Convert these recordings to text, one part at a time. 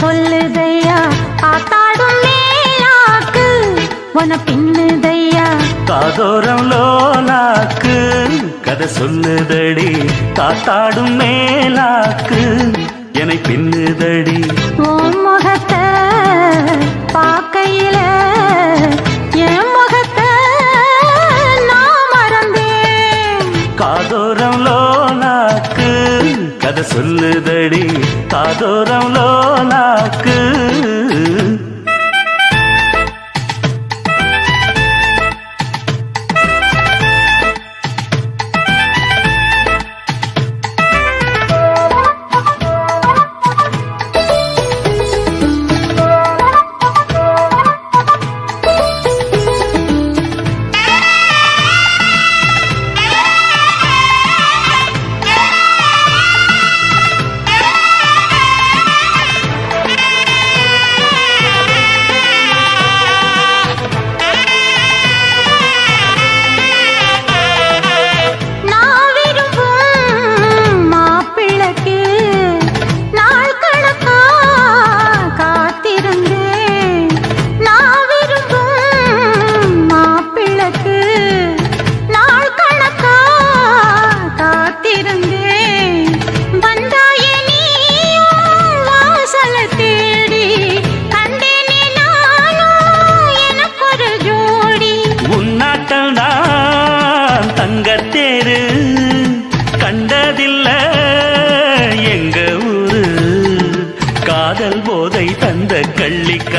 சொல்லுதையா ஆத்தாடும் மேலாக்கு உன பின்னுதையா காதோரம்லோ நாக்கு கதை சொல்லுதடி காத்தாடும் மேலாக்கு என்னை பின்னுதடி உன் முகத்தை பார்க்கையில என் முகத்தை நான் மறந்தேன் காதோரம்லோ நாக்கு கதை சொல்லுதடி காதோரம்லோ நாக்கு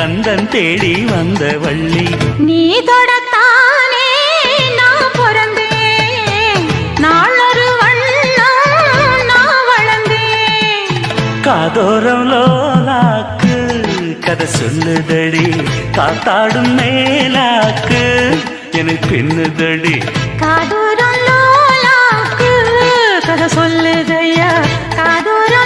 கந்தன் தேடி வந்த வள்ளி நீ தொடத்தானே நான் பிறந்தேன் நாளொரு வண்ணம் நான் வளர்ந்தேன் காதோரம் லோலாக்கு கதை சொல்லுதடி காத்தாடும் மேலாக்கு என்னை பின்னுதடி காதோரம் லோலாக்கு கதை சொல்லுதையா காதோரம்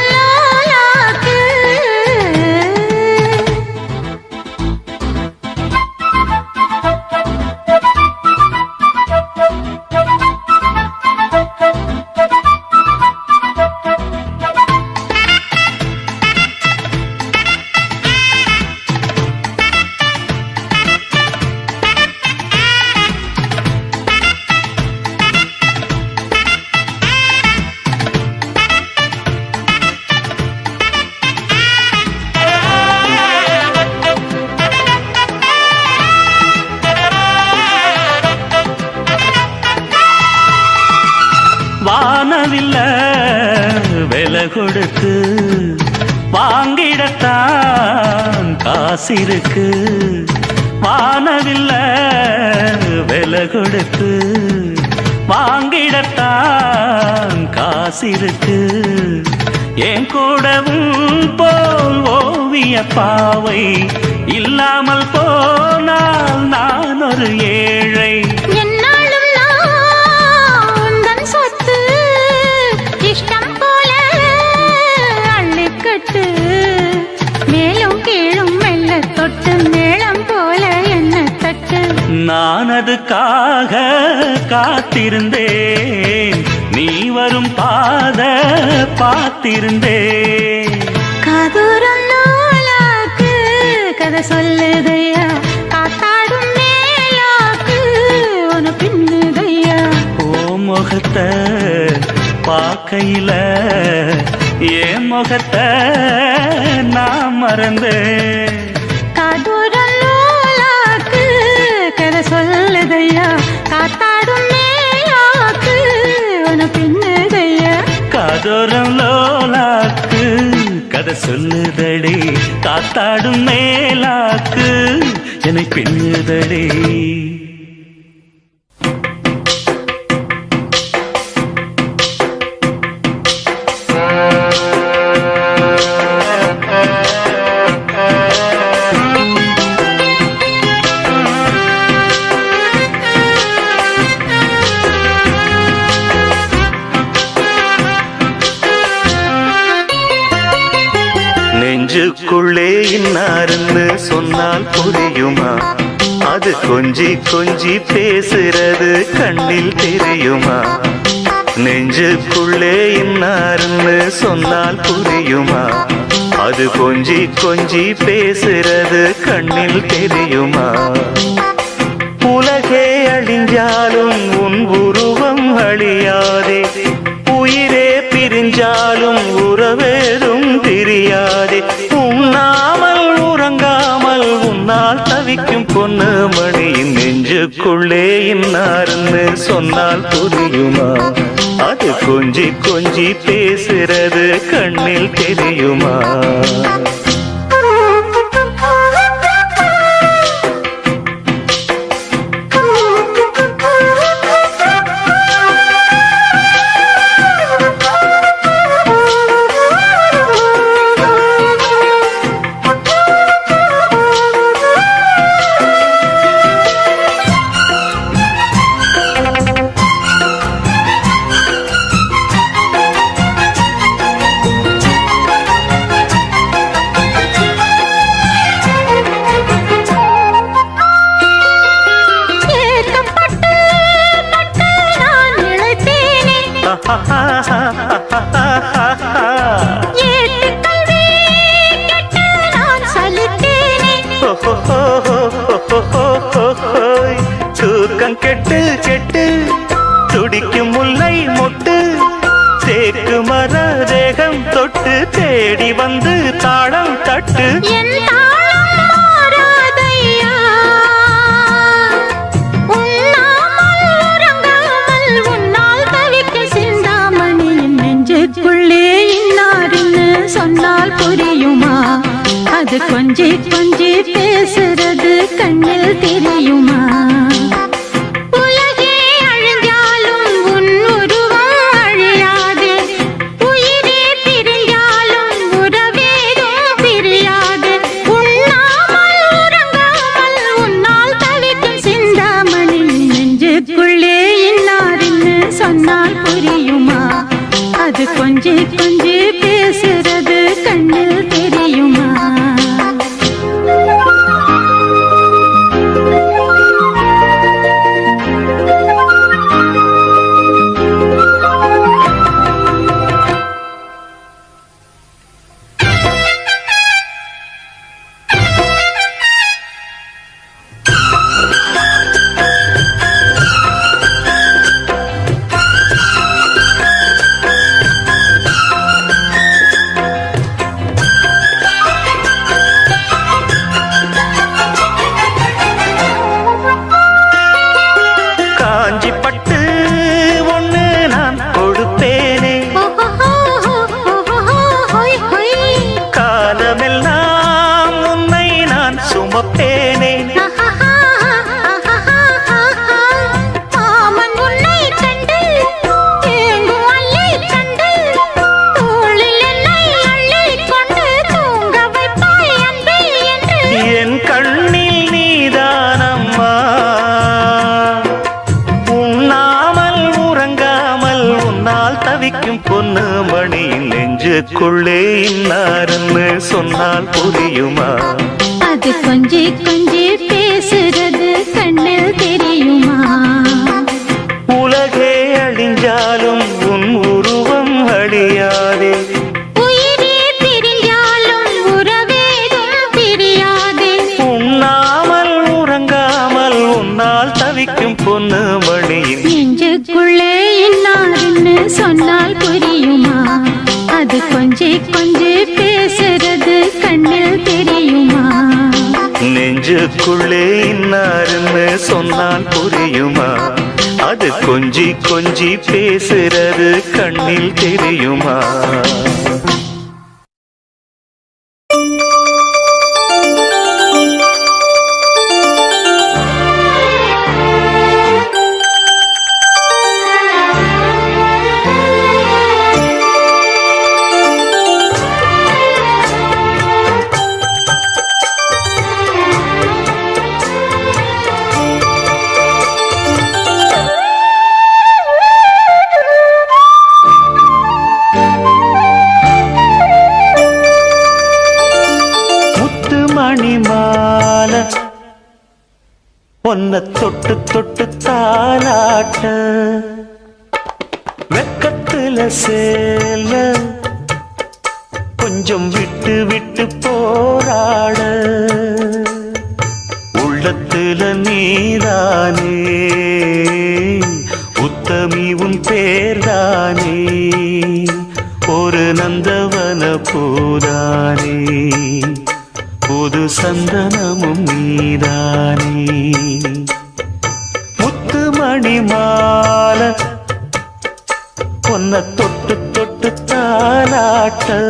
கொடுத்து வாங்கிடத்தான் காசிருக்கு வானவில்ல விலை கொடுத்து வாங்கிடத்தான் காசிருக்கு என் கூடவும் போல் ஓவிய பாவை இல்லாமல் போனால் நான் ஒரு ஏழை நான் அதுக்காக காத்திருந்தேன் நீ வரும் பாத பார்த்திருந்தேன் காதோரம் லோலாக்கு கதை சொல்லுதையா காத்தாடும் மேலாக்கு உன பின்னுதையா ஓ முகத்தை பார்க்கையில என் முகத்தை நான் மறந்தேன் சொல்லுதையா காத்தாடும் மேலாக்கு உன பின்னுதையா காதோரம் லோலாக்கு கதை சொல்லுதடி காத்தாடும் மேலாக்கு என்னை பின்னுதடி நெஞ்சுக்குள்ளே இன்னார்னு சொன்னால் புரியுமா அது கொஞ்சி கொஞ்சி பேசுறது கண்ணில் தெரியுமா நெஞ்சுக்குள்ளே இன்னார்னு சொன்னால் புரியுமா அது கொஞ்சி கொஞ்சி பேசுறது கண்ணில் தெரியுமா? உலகே அழிஞ்சாலும் உன் உருவம் அழியாதே, உயிரே பிரிஞ்சாலும் உறவேதும் பிரியாதே. உண்ணாமல் உறங்காமல் உன்னால் தவிக்கும் பொண்ணு மணியின் நெஞ்சுக்குள்ளே இன்னார்னு சொன்னால் புரியுமா? அது கொஞ்சி கொஞ்சி பேசுறது கண்ணில் தெரியுமா? தூக்கம் கெட்டு கெட்டு துடிக்கும் முல்லை மொட்டு சேக்கு மர தேகம் தொட்டு தேடி வந்து தாளம் தட்டு. அது கொஞ்சி கொஞ்சி பேசுறது கண்ணில் தெரியுமா? உலகே அழிஞ்சாலும் உன் உருவம் அழியாது, உயிரே பிரிஞ்சாலும் உறவேதும் பிரியாது. உண்ணாமல் உறங்காமல் உன்னால் தவிக்கும் சிந்தாமணி நெஞ்சுக்குள்ளே இன்னாருன்னு சொன்னால் புரியுமா? அது கொஞ்சி கொஞ்சி பேசுறது கண்ணில் தெரியுமா? நெஞ்சுக்குள்ளே இன்னார்னு சொன்னால் புரியுமா? அது கொஞ்சி கொஞ்சி பேசுறது கண்ணில் தெரியுமா? உலகே அழிஞ்சாலும் உன் உருவம் அழியாதே, உயிரே பிரிஞ்சாலும் உறவேதும் பிரியாதே. உண்ணாமல் உறங்காமல் உன்னால் தவிக்கும் பொண்ணு மணியின் நெஞ்சுக்குள்ளே இன்னார்னு சொன்னால் புரியுமா? அது கொஞ்சி கொஞ்சி பேசுறது கண்ணில் தெரியுமா? நெஞ்சுக்குள்ளே இன்னார்னு சொன்னால் புரியுமா? அது கொஞ்சி கொஞ்சி பேசுறது கண்ணில் தெரியுமா? ஒன்ன தொட்டு தொட்டு தாலாட்ட வெக்கத்துல சேல கொஞ்ச கொஞ்சம் விட்டு விட்டு போராட உள்ளத்துல நீதானே உத்தமி உன் பேர்தானே ஒரு நந்தவன பூதானே புது சந்தனமும் நீதானே முத்துமணி மாலை பொன்ன தொட்டு தொட்டு தாலாட்ட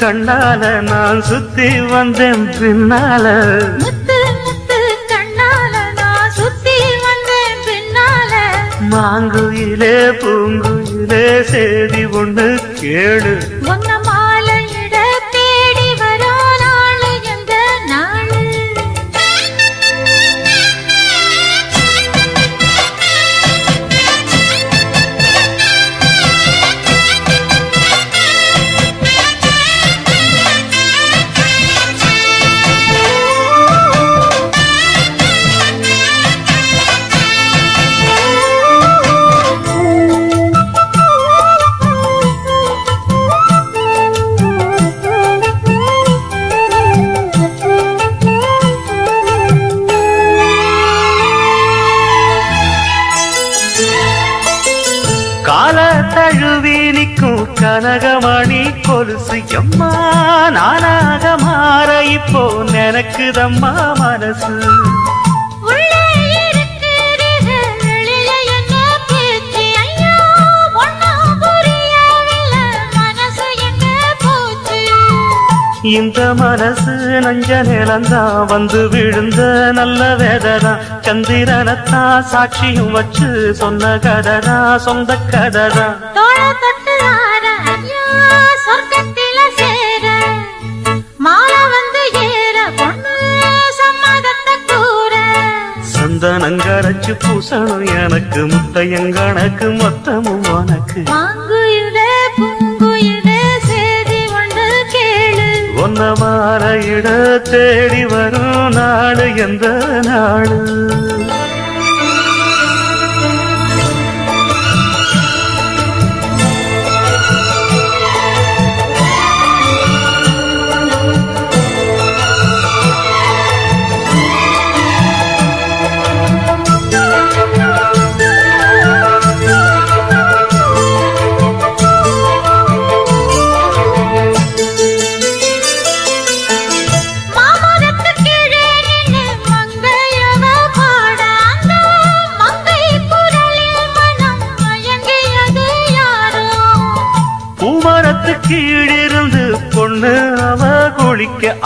कन्नाल नान सुत्ती वंदेन पिन्नाल मुत्तु मुत्तु कन्नाल नान सुत्ती वंदेन पिन्नाल मांगुयिले पूंगुयिले सेदी उन्न केळु उन्न मालयिड तेडी वरानाल एंद नाल कनकमणि कोलुसम्मा नानाग मार इप्पो नेनक्कुदम्मा मनसु उल्ले इरुक्कुदु वेलिय एन्न पूच्ची अय्यो ओन्नु पुरियविल्ल मनसु एन्न पूच्ची इंद मनसु नंज नेलंदा वंदु विळुंद नल्ल वेदना चंदिरनत्ता साक्षियुम वच्चु सोन्न कददा सोंद कददा तोळ तट्टु சந்தனங்கரச்சு பூசணும் எனக்கு முத்தையங்கனக்கு மொத்தமும் உனக்கு மாங்குயிலே பூங்குயிலே சேதி ஒன்று கேளு ஒன்ன மாற இட தேடி வரும் நாடு எந்த நாடு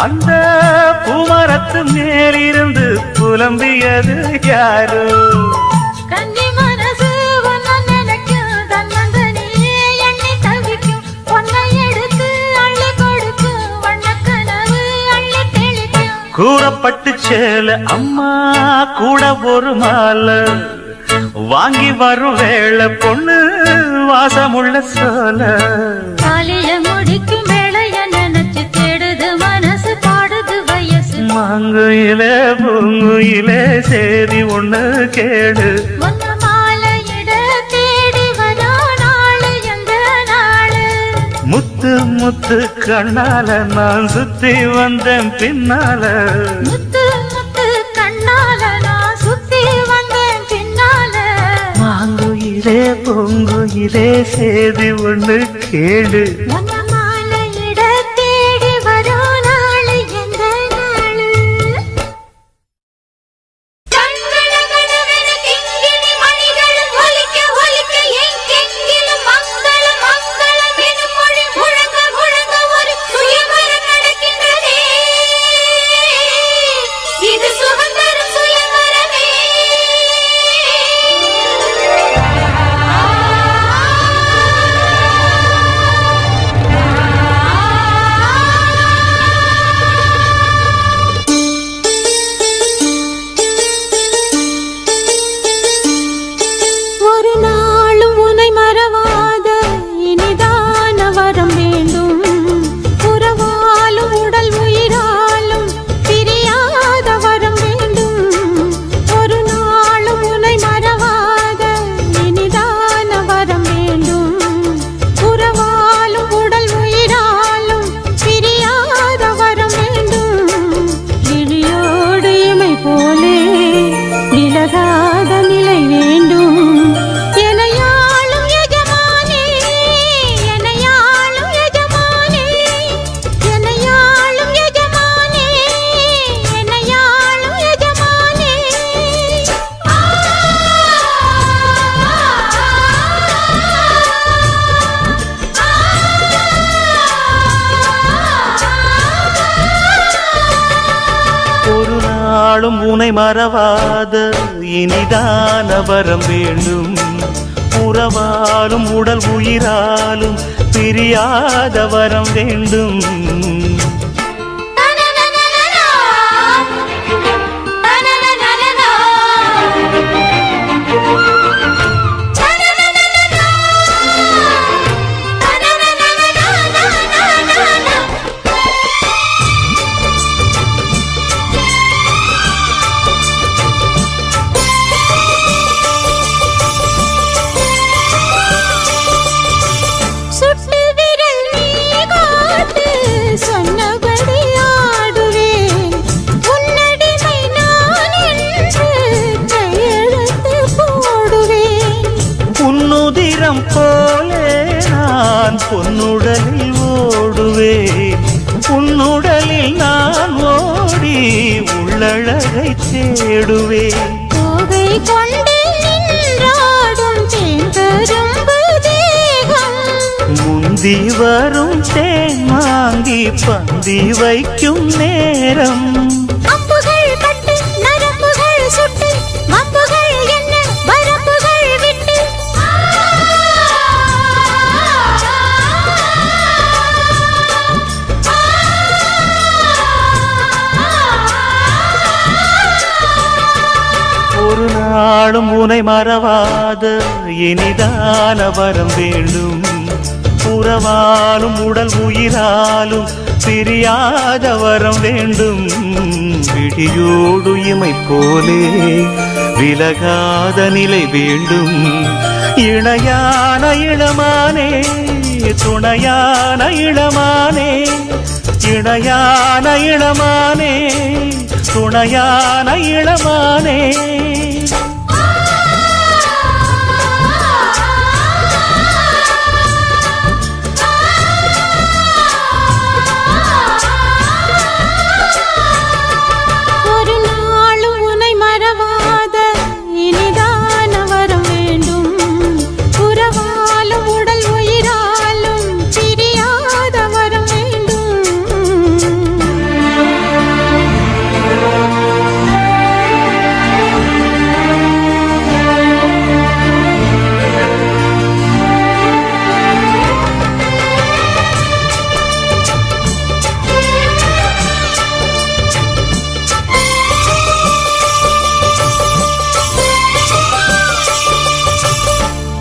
அந்த பூமரத்து மேலிருந்து புலம்பியது யாரு கன்னி மனசு ஒன்ன நினைக்கும் தன்னந்து நீ எண்ணி தவிக்கும் ஒன்னை எடுத்து அள்ளி கொடுக்கும் வண்ணக்கனவு அள்ளி தெளிக்கும் கூறப்பட்டு சேல அம்மா கூட ஒரு மாலை வாங்கி வரும் வேளை பொண்ணு வாசமுள்ள சோல காலிய முடிக்கும் மாங்குயிலே பூங்குயிலே சேதி ஒண்ணு கேடு ஒன்ன மாலையிட தேடி வரா நாளு எந்த நாளு முத்து முத்து கண்ணால நான் சுத்தி வந்தேன் பின்னால முத்து முத்து கண்ணால நான் சுத்தி வந்தேன் பின்னால மாங்குயிலே பூங்குயிலே சேதி ஒண்ணு கேடு வாழும் உனை மறவாத இனிதான வரம் வேண்டும். உறவாலும் உடல் உயிராலும் பிரியாத வரம் வேண்டும். பொன்னுடலில் ஓடுவே உன்னுடலில் நான் ஓடி உள்ளழகை தேடுவே. கோவை கொண்டு நின்றாடும் தேன்பரும்பு தேகம் முந்தி வரும் தேன் வாங்கி பந்தி வைக்கும் நேரம். நாளும் உனை மறவாத இனிதான வரம் வேண்டும். உறவாலும் உடல் உயிராலும் பிரியாத வரம் வேண்டும். விடியோடு இமை போலே விலகாத நிலை வேண்டும். இணையான இளமானே துணையான இளமானே இணையான இளமானே துணையான இளமானே.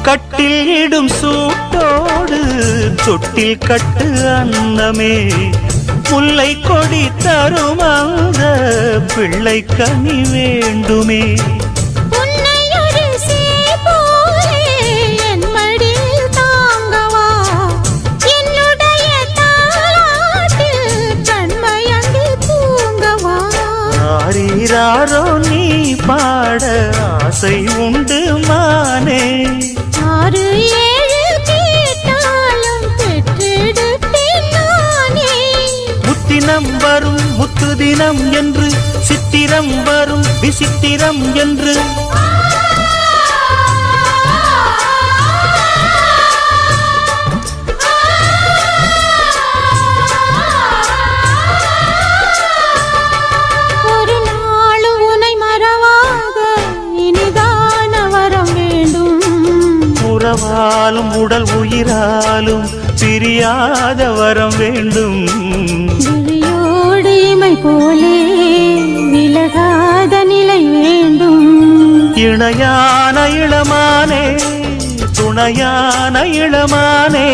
கட்டில் இடும் சூட்டோடு தொட்டில் கட்டு அன்னமே முல்லை கொடி தரும் அந்த பிள்ளை கனி வேண்டுமே. யாரோ நீ பாட ஆசை உண்டு மானே. முத்தினம் வரும் முத்து தினம் என்று சித்திரம் வரும் விசித்திரம் என்று உறவாலும் உடல் உயிராலும் பிரியாத வரம் வேண்டும். இமை போலே விலகாத நிலை வேண்டும். இணையான இளமானே துணையான இளமானே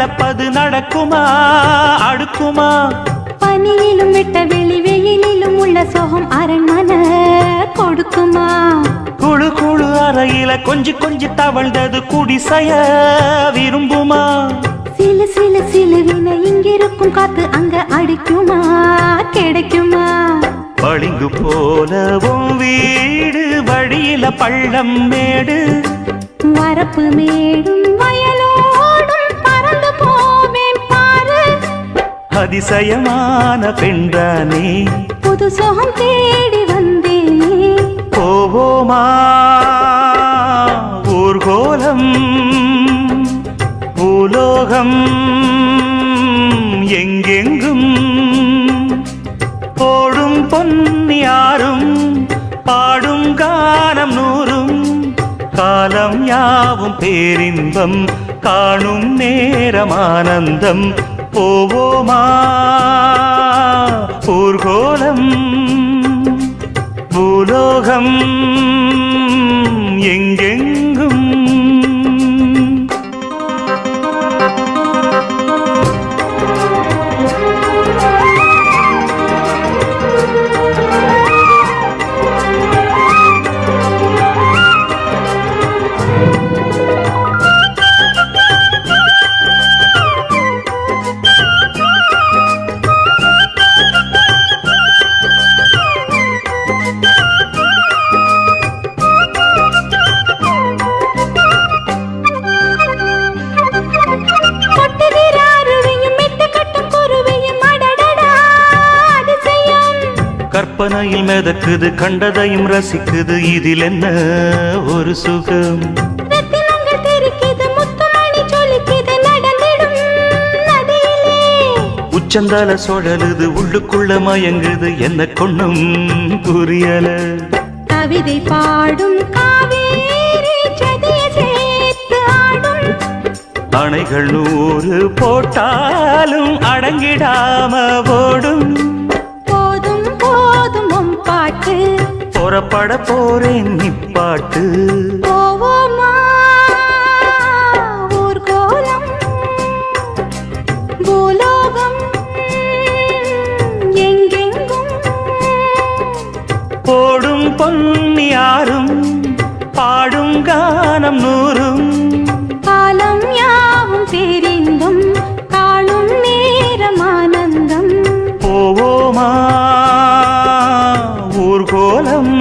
நடப்பது நடக்குமா அடுக்குமா? பனியிலும் விட்ட வெளி வெயிலிலும் உள்ள சோகம் அரண்மன கொடுக்குமா? குழு குழு அறையில கொஞ்சி கொஞ்சி தவழ்ந்தது குடிசைய விரும்புமா? சில சில சிலுவின இங்கிருக்கும் காத்து அங்க அடிக்குமா கிடைக்குமா? பளிங்கு போலவும் வீடு வழியில பள்ளம் மேடு வரப்பு மேடும் வயலோடும் பறந்து போவேன் பாரு. அதிசயமான பெண்தானே புது சோகம் தேடி வந்தேனே. போவோமா ஊர்கோலம் பூலோகம் எங்கெங்கும் போடும் பொன்னியாரும் பாடும் கானம் நூறும் காலம் யாவும் பேரின்பம் காணும் நேரம் ஆனந்தம். போவோமா ஊர்கோலம் பூலோகம் எங்கெங்கும். கற்பனையில் மிதக்குது கண்டதையும் ரசிக்குது இதில் என்ன ஒரு சுகம். உச்சந்தால சுழலுது உள்ளுக்குள்ள மயங்குது என்ன கொண்ணும் புரியல. கவிதை பாடும் அணைகள் நூறு போட்டாலும் அடங்கிடாம ஓடும் புறப்பட போறேன் நிப்பாட்டு. போவோமா ஊர்கோலம் பூலோகம் எங்கெங்கும் போடும் பொன்னியாரும் பாடும் கானம் நூறும் காலம் யாவும் தெரிந்தும் காணும் நேரம் ஆனந்தம். போவோமா ஊர்கோலம்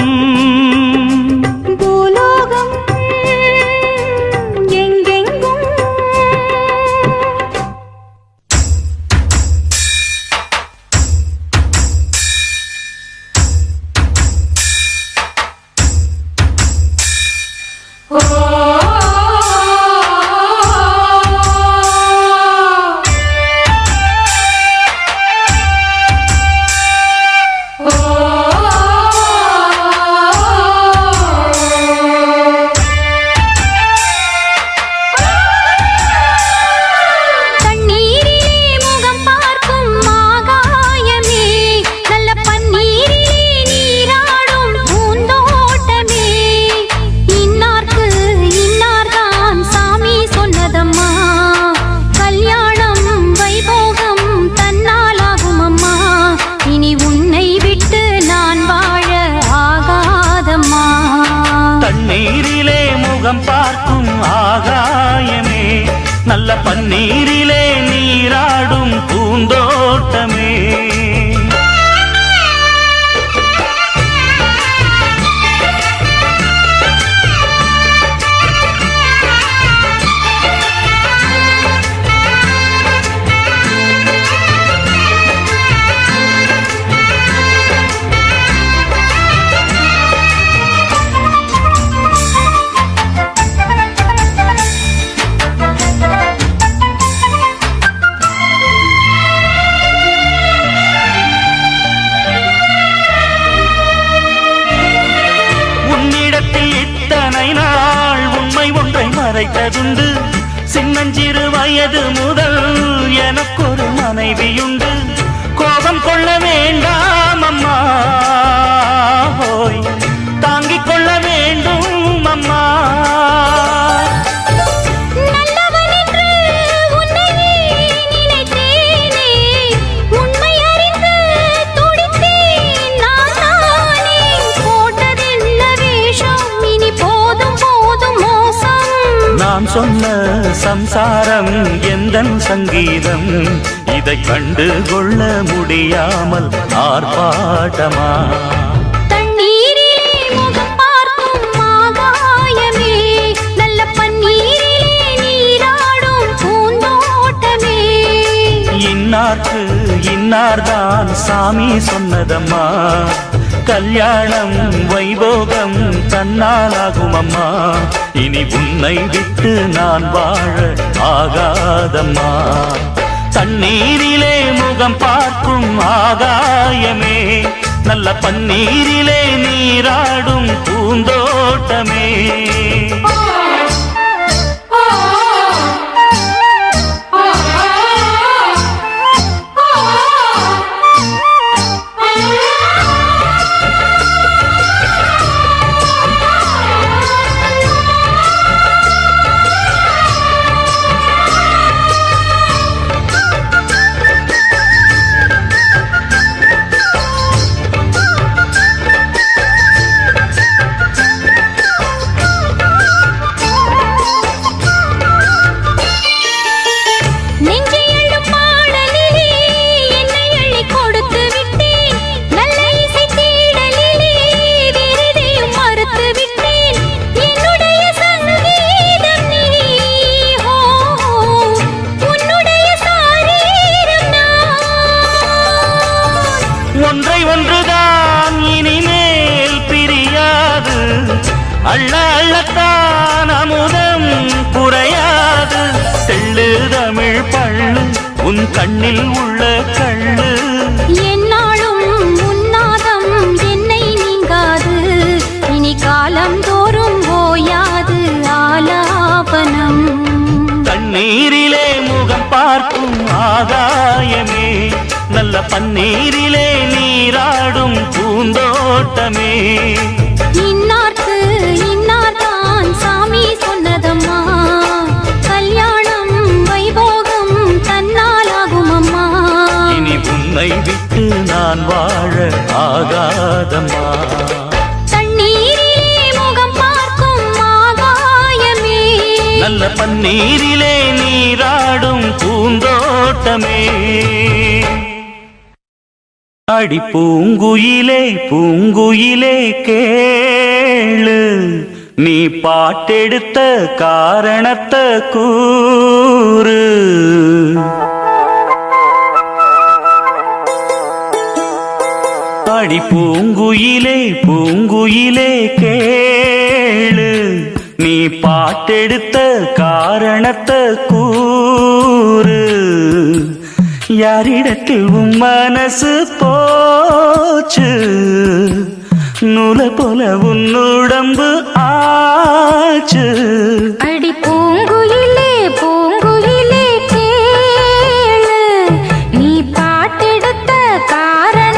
பூலோகம் எங்கெங்கும். சின்னஞ்சிறு வயது முதல் எனக்கொரு மனைவியுண்டு. கோபம் கொள்ள வேண்டாம் அம்மா, போய் தாங்கிக் கொள்ள வேண்டும் அம்மா. நல்லவன் என்று உன்னை சொன்ன சம்சாரம் எந்தன் சங்கீதம் இதை கண்டு கொள்ள முடியாமல் ஆர்ப்பாட்டமா இன்னார்க்கு இன்னார்தான் சாமி சொன்னதம்மா கல்யாணம் வைபோகம் தன்னாலாகும் அம்மா இனி உன்னை விட்டு நான் வாழ ஆகாதம்மா தண்ணீரிலே முகம் பார்க்கும் ஆகாயமே நல்ல பன்னீரிலே நீராடும் பூந்தோட்டமே கண்ணில் உள்ள கண்ணு என்னாலும் உன்னாதம் என்னை நீங்காது இனி காலம் தோறும் ஓயாது ஆலாபனம் தண்ணீரிலே முகம் பார்க்கும் ஆகாயமே நல்ல பன்னீரிலே நீராடும் பூந்தோட்டமே இன்னார்க்கு இன்னார்தான் சாமி சொன்னதம்மா உன்னை விட்டு நான் வாழ ஆகாதம்மா தண்ணீரிலே முகம் பார்க்கும் ஆகாயமே நல்ல பன்னீரிலே நீராடும் பூந்தோட்டமே அடி பூங்குயிலே பூங்குயிலே கேளு நீ பாட்டெடுத்த காரணத்தை கூறு அடி பூங்குயிலே பூங்குயிலே கேளு நீ பாட்டெடுத்த காரணத்தை கூறு யாரிடத்தில் உன் மனசு போச்சு நூலை போல உன் உடம்பு ஆச்சு அடி பூங்குயிலே பூங்குயிலே கேளு நீ பாட்டெடுத்த காரணத்தை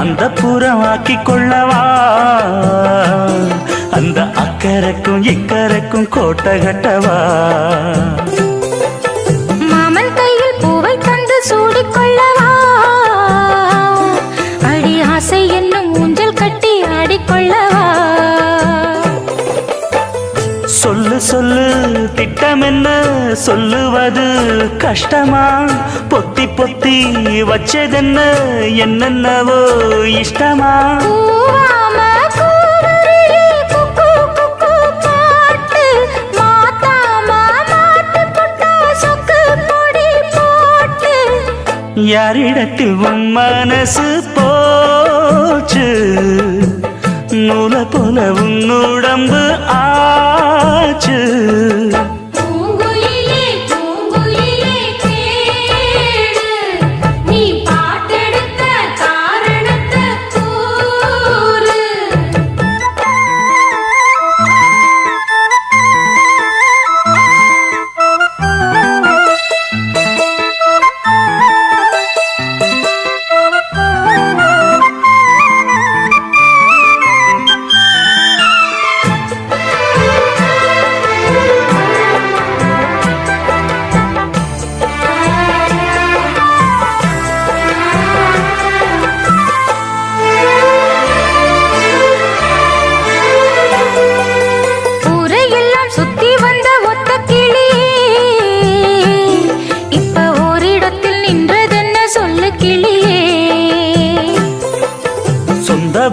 அந்த புறமாக்கி கொள்ளவா அந்த அக்கறைக்கும் இக்கரைக்கும் கோட்டை கட்டவா மாமன் கையில் பூவை தந்து சூடிக் கொள்ளவா அடி ஆசை என்னும் ஊஞ்சல் கட்டி ஆடிக்கொள்ளவா சொல்லு சொல்லு திட்டமென்ன சொல்லுவது கஷ்டமா? பொத்தி பொத்தி வச்சதென்ன என்னென்னவோ இஷ்டமா? யாரிடத்தில் உன் மனசு போச்சு? நூலை போல உன் உடம்பு ஆச்சு.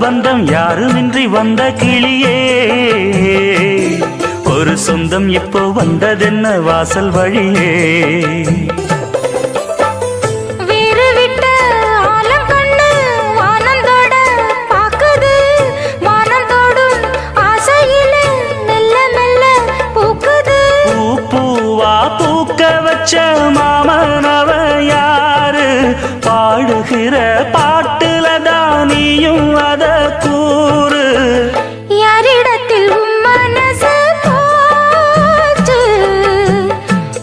பந்தம் யாருமின்றி வந்த கிளியே ஒரு சொந்தம் இப்போ வந்ததென்ன வாசல் வழியே. பூப்பூவா பூக்க வச்ச மாமனவ யாரு? பாடுகிற பாட்டுல தானியும் அத கூறு. யாரிடத்தில் உன் மனசு போச்சு?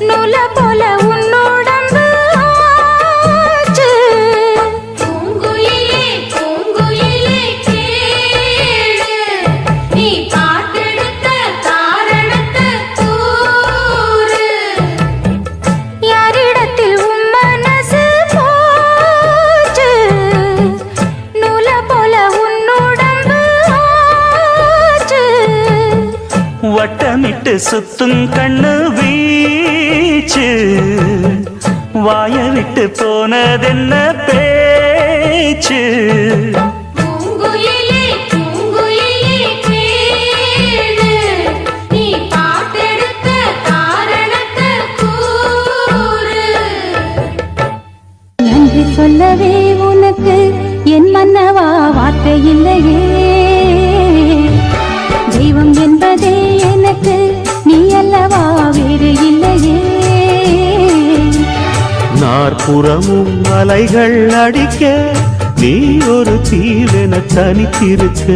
நூல போல உன்னோடம்பு ஆச்சு. பூங்குயிலே பூங்குயிலே கேளு, நீ பாட்டெடுத்த காரணத்தை கூறு. யாரிடத்தில் உன் மனசு போச்சு? நூல போல வட்டமிட்டு சுத்தும் கண்ணு வீச்சு. வாய விட்டு போனதென்ன பேச்சு? நன்றி சொல்லவே உனக்கு என் மன்னவா வார்த்தை இல்லையே. தெய்வம் என்பதே எனக்கு நீ அல்லவா வேறு இல்லையே. நாற்புறமும் அலைகள் அடிக்க நீ ஒரு தீவென தனித்திருக்க.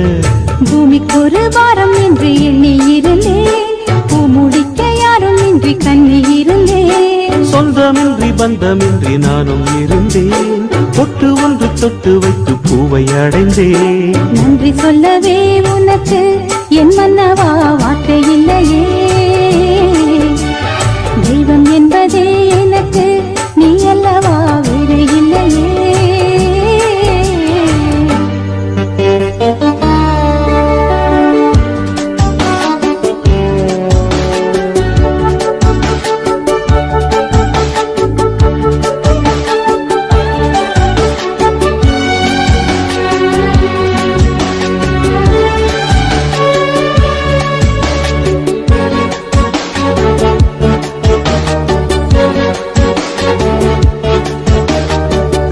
பூமிக்கு ஒரு வாரம் இன்றி எண்ணி இருந்தேன், பூ முடிக்க யாரும் இன்றி கண்ணி இருந்தேன். சொந்தமின்றி பந்தமின்றி நானும் இருந்தேன், பொட்டு ஒன்று தொட்டு வைத்து பூவை அடைந்தேன். நன்றி சொல்லவே உனக்கு என் மன்னவா வார்த்தை இல்லையே. தெய்வம் என்பதே எனக்கு நீ அல்லவா வேறு இல்லையே.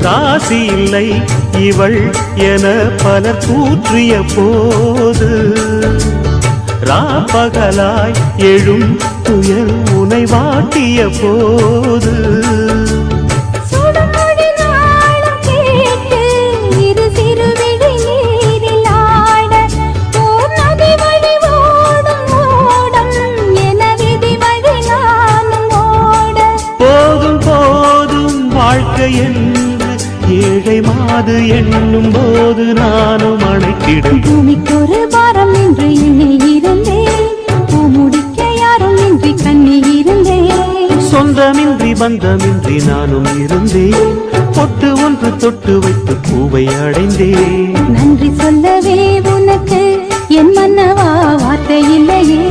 ராசி இல்லை இவள் என பலர் கூற்றிய போது, ராப்பகலாய் எழும் புயல் உனை வாட்டிய போது, போதும் போதும் வாழ்க்கையில் ஏழை மாது எண்ணும் போது நானும் அணைத்திடும். பூமிக்கு ஒரு வாரம் என்று எண்ணி இருந்தேன், பூ முடிக்க யாரும் இன்றி கண்ணி இருந்தேன். சொந்தமின்றி பந்தமின்றி நானும் இருந்தேன், பொட்டு ஒன்று தொட்டு வைத்து பூவை அடைந்தேன். நன்றி சொல்லவே உனக்கு என் மன்னவா வார்த்தை இல்லையே.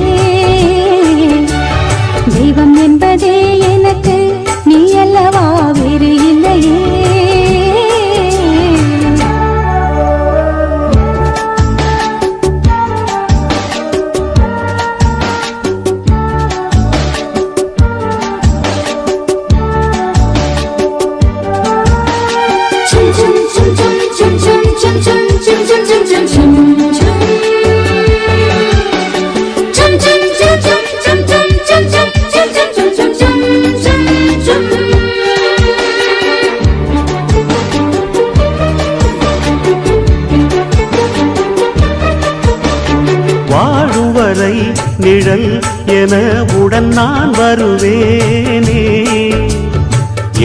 என உடன் நான் வருவேனே.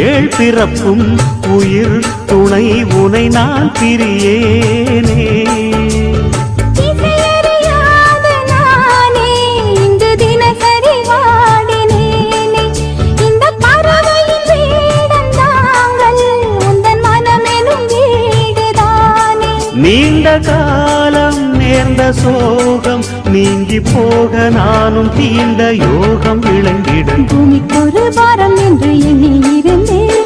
ஏழ் பிறப்பும் உயிர் துணை உனை நான் பிரியேனே. நீண்ட காலம் நேர்ந்த சோகம் நீங்கி போக நானும் தீண்ட யோகம் விளங்கிடும். பூமிக்கொரு பாரம் என்று எண்ணி இருந்தேன்,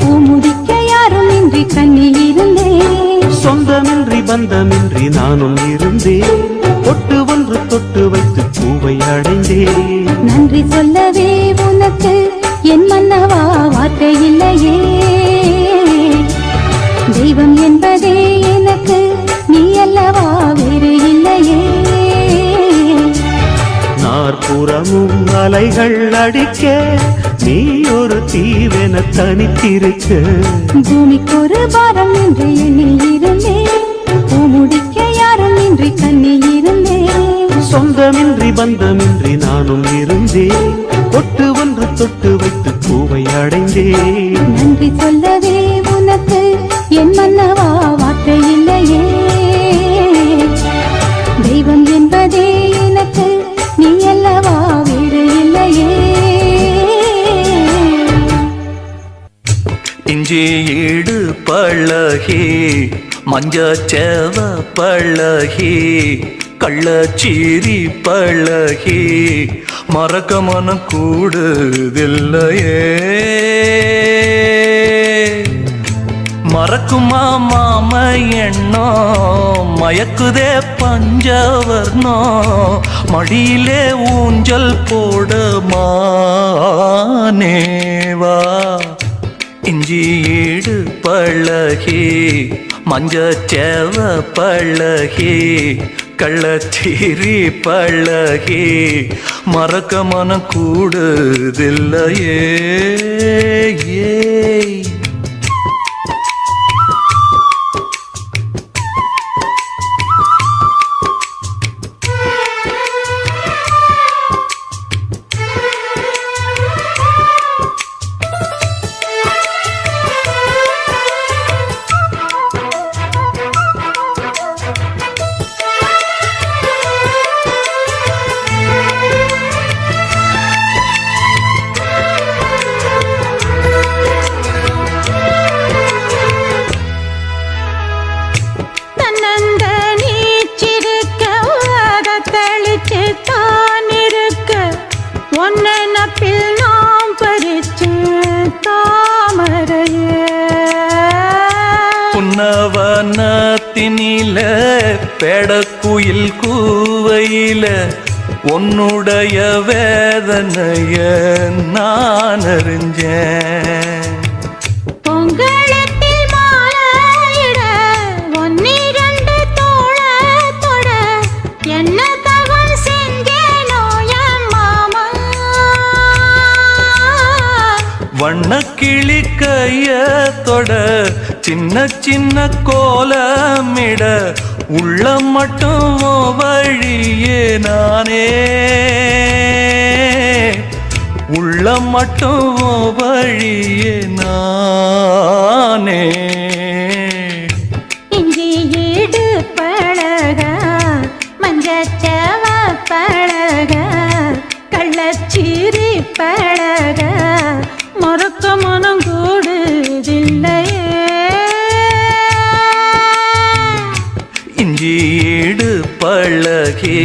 பூமுடிக்க யாரும் இன்றி கண்ணி இருந்தேன். சொந்தமின்றி பந்தமின்றி நானும் இருந்தேன், ஒட்டு ஒன்று தொட்டு வைத்து பூவை அடைந்தேன். நன்றி சொல்லவே உனக்கு என் மன்னவா வார்த்தை இல்லையே. தெய்வம் என்பதே எனக்கு நீ அல்லவா வேறு இல்லையே. நாற்புறமும் அலைகள் அடிக்க நீ ஒரு தீவென தனித்திருக்க. பூமிக்கொரு பாரம் என்று எண்ணி இருந்தேன், பூமுடிக்க யாரும் இன்றி கண்ணி இருந்தேன். சொந்தமின்றி பந்தமின்றி நானும் இருந்தேன், ஒட்டு ஒன்று தொட்டு வைத்து பூவை அடைந்தேன். நன்றி சொல்லவே உனக்கு என் மன்னவா வார்த்தை இல்லையே. தெய்வம் என்பதே எனக்கு நீ அல்லவா வேறு இல்லையே. இஞ்சி ஏடு பழகி மஞ்சச்சேவ பழகி கள்ளச்சீரி பழகி மறக்க மனம் கூடுதில்லையே. மறக்குமா மாம எண்ணோ மயக்குதே பஞ்சவர்ணோ மடியிலே ஊஞ்சல் போட மானேவா. இஞ்சி ஈடு பழகி மஞ்சச்சேவ பழகி கள்ளச்சீரி பழகி மறக்க மனம் கூடுதில்லையே. பெடக்குயில் கூவையில உன்னுடைய வேதனைய நான் அறிஞ்சேன். பொங்கலத்தில் மாலையிட ஒன்னிரண்டு தோழ தொட என்ன தவம் செஞ்சேனோ என் மாமா. வண்ணக்கிளி கைய தொட சின்ன சின்ன கோலமிட உள்ளம் மட்டும் வழியே நானே. உள்ளம் மட்டும் வழியே நானே. இஞ்சி ஈடு பழக மஞ்சச்சேவ பழக கள்ளச்சீரி பழக மறக்க மனம் கூடுதில்லையே. இஞ்சி ஈடு பழகி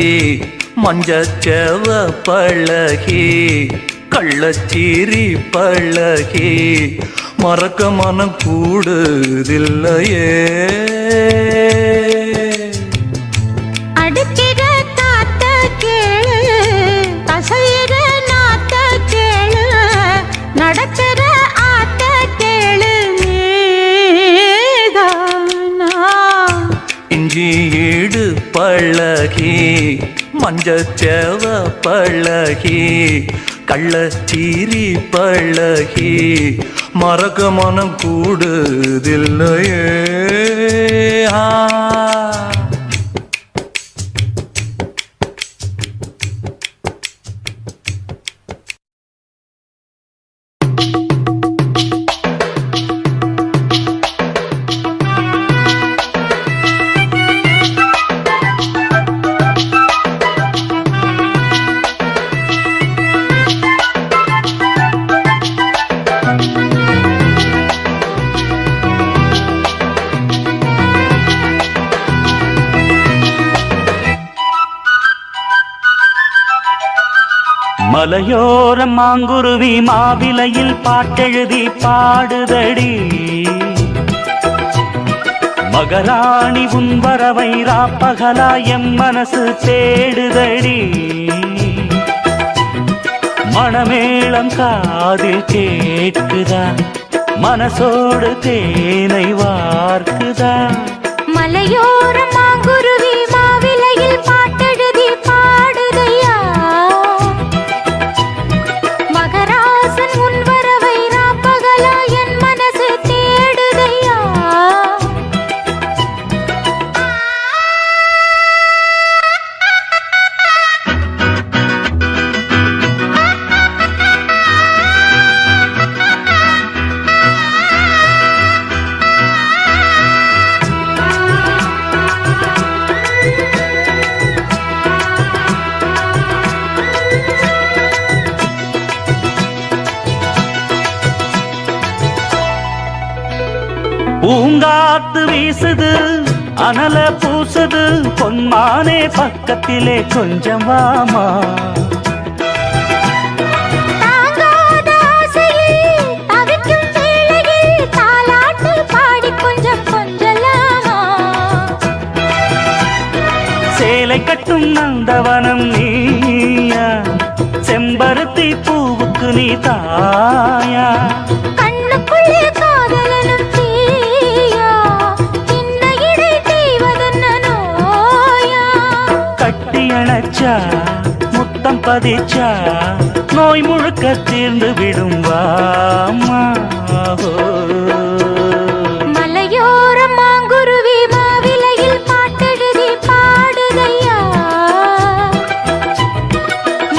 மஞ்சச்சேவ பழகி கள்ளச்சீரி பழகி மறக்க மனம் கூடுதில்லையே. பழகி மஞ்சச்சேவ பழகி கள்ளச்சீரி பழகி மறக்க மனம் கூடுதில்லையே. மலையோர மாங்குருவி மாவிலையில் பாட்டெழுதி பாடுதடி மகராணி உன் வரவை ராப்பகலா எம் மனசு தேடுதடி மணமேளம் காதில் கேட்குதா மனசோடு தேனை வார்க்குதா மலையோர மாங்குருவி மாவிலையில் பாட்டெழுதி பாடுதையா மகராசன் உன் வரவை ராப்பகலா என் மனசு தேடுதையா பூங்காத்து வீசுது அனல பூசுது பொன்மானே பக்கத்திலே கொஞ்சம் வாமா சேலை கட்டும் நந்தவனம் நீயா செம்பருத்தி பூவுக்கு நீ தாயா கண்ணுக்குள்ளே காதலனும் கட்டியணைச்சா முத்தம் பதிச்சா நோய் முழுக்க தீர்ந்து விடும் வாமா மலையோர மாங்குருவி மாவிலையில் பாட்டெழுதி பாடுதையா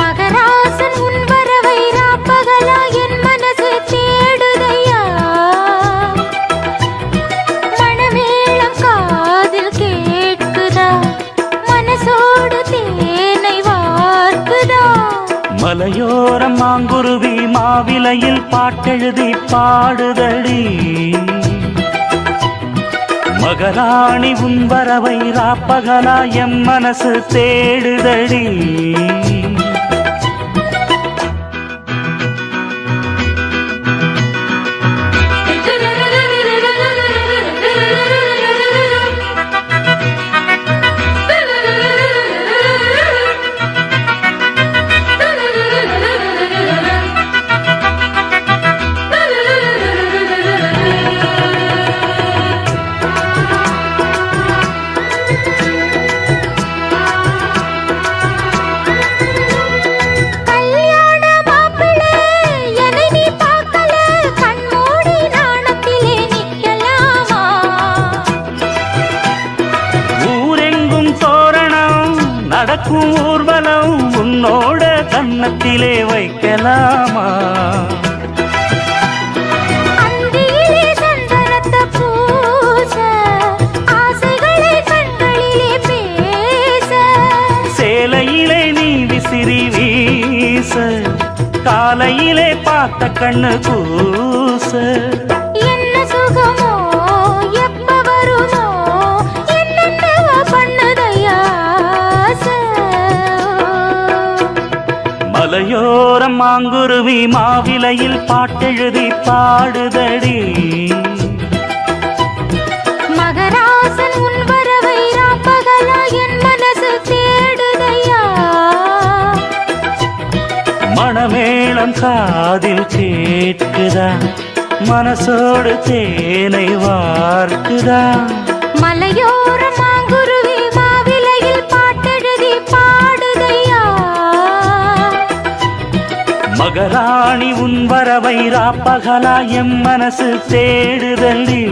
மகராசன் உன் வரவை ராப்பகலா என் மனசு தேடுதையா மணமேளம் காதில் கேட்குதா மனசோடு தேனை வார்க்குதா மலையோர மாங்குருவி மாவிலையில் பாட்டெழுதி பாடுதடி மகராணி உன் வரவை ராப்பகலா எம் மனசு தேடுதடி நடக்கும் ஊர்வலம் உன்னோட கண்ணத்திலே வைக்கலாமா அந்தியிலே சந்தனத்தை பூச ஆசைகளை கண்களிலே பேச சேலையிலே நீ விசிறி வீச காலையிலே பார்த்த கண்ணு கூச என்ன சுகமோ எப்ப வருமோ மலையோர மாங்குருவி மாவிலையில் பாட்டெழுதி பாடுதடி மகராசன் உன் வரவை ராப்பகலா என் மனசு தேடுதையா மணமேளம் காதில் கேட்குதா மனசோடு தேனை வார்க்குதா மலையோர மாங்குருவி மாவிலையில் பாட்டெழுதி பாடுதையா மகராணி உன் வரவை ராப்பகலா எம் மனசு தேடுதடி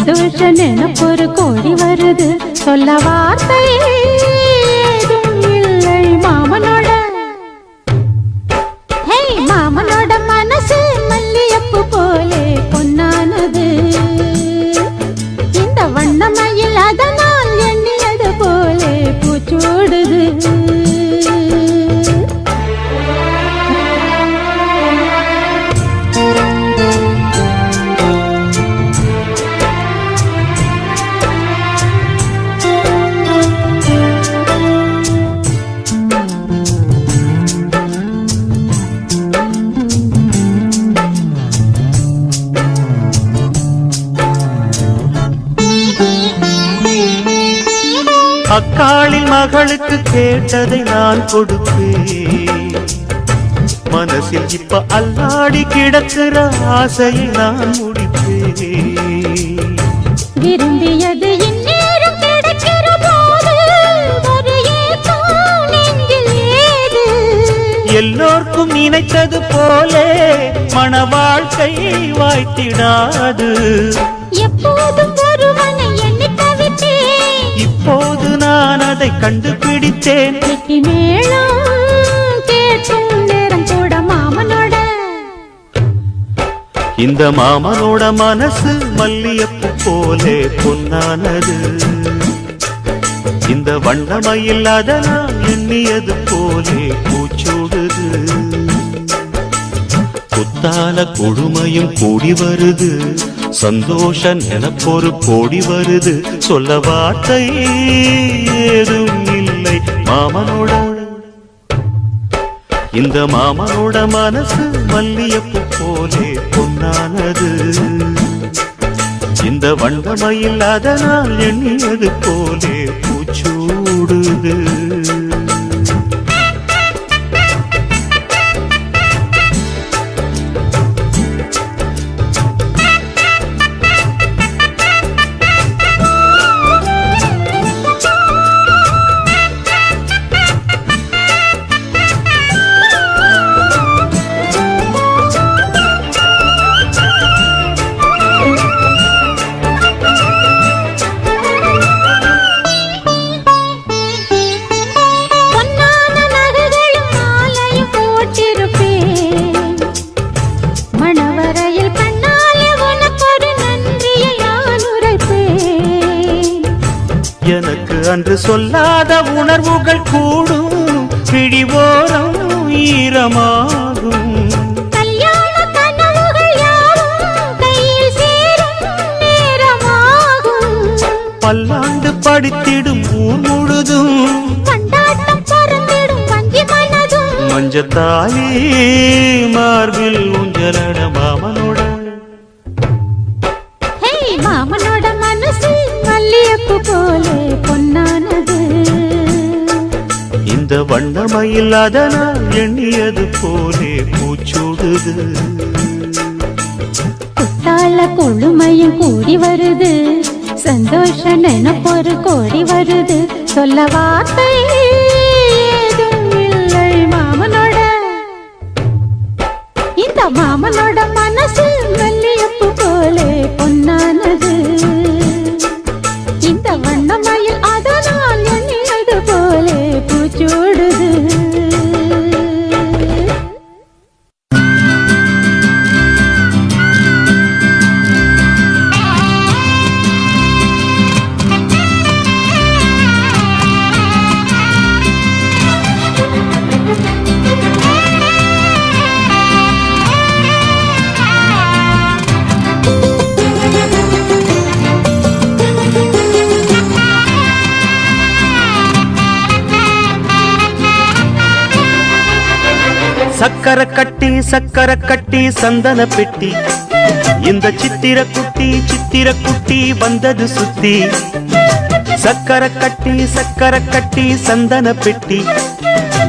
சந்தோஷ நினப்பொரு கோடி வருது சொல்ல வார்த்தை ஏதும் இல்லை மாமனோட ஹே மாமனோட மனசு மல்லியப்பு போலே பொன்னானது இந்த வண்ணமயில் அதனால் எண்ணியது போலே பூச்சோடுது அக்காளின் மகளுக்கு கேட்டதை நான் கொடுப்பேன் மனசில் இப்ப அல்லாடி கிடக்கிற ஆசையை நான் முடிப்பேன் விரும்பியது இந்நேரம் கிடைக்கிற போது ஒரு ஏக்கம் நெஞ்சில் ஏது எல்லோருக்கும் நினைத்தது போல மன வாழ்க்கை வாய்த்திடாது எப்போதும் ஒருவனை எண்ணி தவித்தேன் இப்போது நான் அதை கண்டுபிடித்தேன் கேட்கும் நேரம் கூட மாமனோட இந்த மாமனோட மனசு மல்லியப்பு போலே பொன்னானது இந்த வண்ணமயில் அதனால் எண்ணியது போலே பூச்சூடுது குத்தால கொழுமையும் கூடி வருது சந்தோஷ நினப்பொரு கோடி வருது சொல்ல வார்த்தை ஏதும் இல்லை மாமனோட இந்த மாமனோட மனசு மல்லியப்பு போலே பொன்னானது இந்த வண்ணமயில் அதனால் எண்ணியது போலே பூச்சூடுது எனக்கு அன்று சொல்லாத உணர்வுகள் கூடும் பிடிவோரம் ஈரமாகும் கல்யாண கனவுகள் யாவும் கையில் சேரும் நேரமாகும் பல்லாண்டு படித்திடும் ஊர் முழுதும் கொண்டாட்டம் பறந்திடும் வங்கி மனதும் மஞ்சத்தாலே மார்பில் ஊஞ்சலட மாமனோட ஹே மாமனோட மனசு மல்லியப்பு போலே பொன்னானது இந்த வண்ணமயில் அதனால் எண்ணியது போலே பூச்சூடுது குத்தால கொழுமையும் கூடி வருது சந்தோஷ நினப்பொரு கோடி வருது சொல்ல வார்த்தை ஏதும் இல்லை மாமனோட இந்த மாமனோட மனசு மல்லியப்பு போலே பொன்னானது இந்த வண்ணமயில் அதனால் எண்ணியது போலே பூச்சூடுது சக்கர கட்டி சந்தன பெட்டி இந்த சித்திர குட்டி வந்தது சுத்தி சக்கர கட்டி சந்தன பெட்டி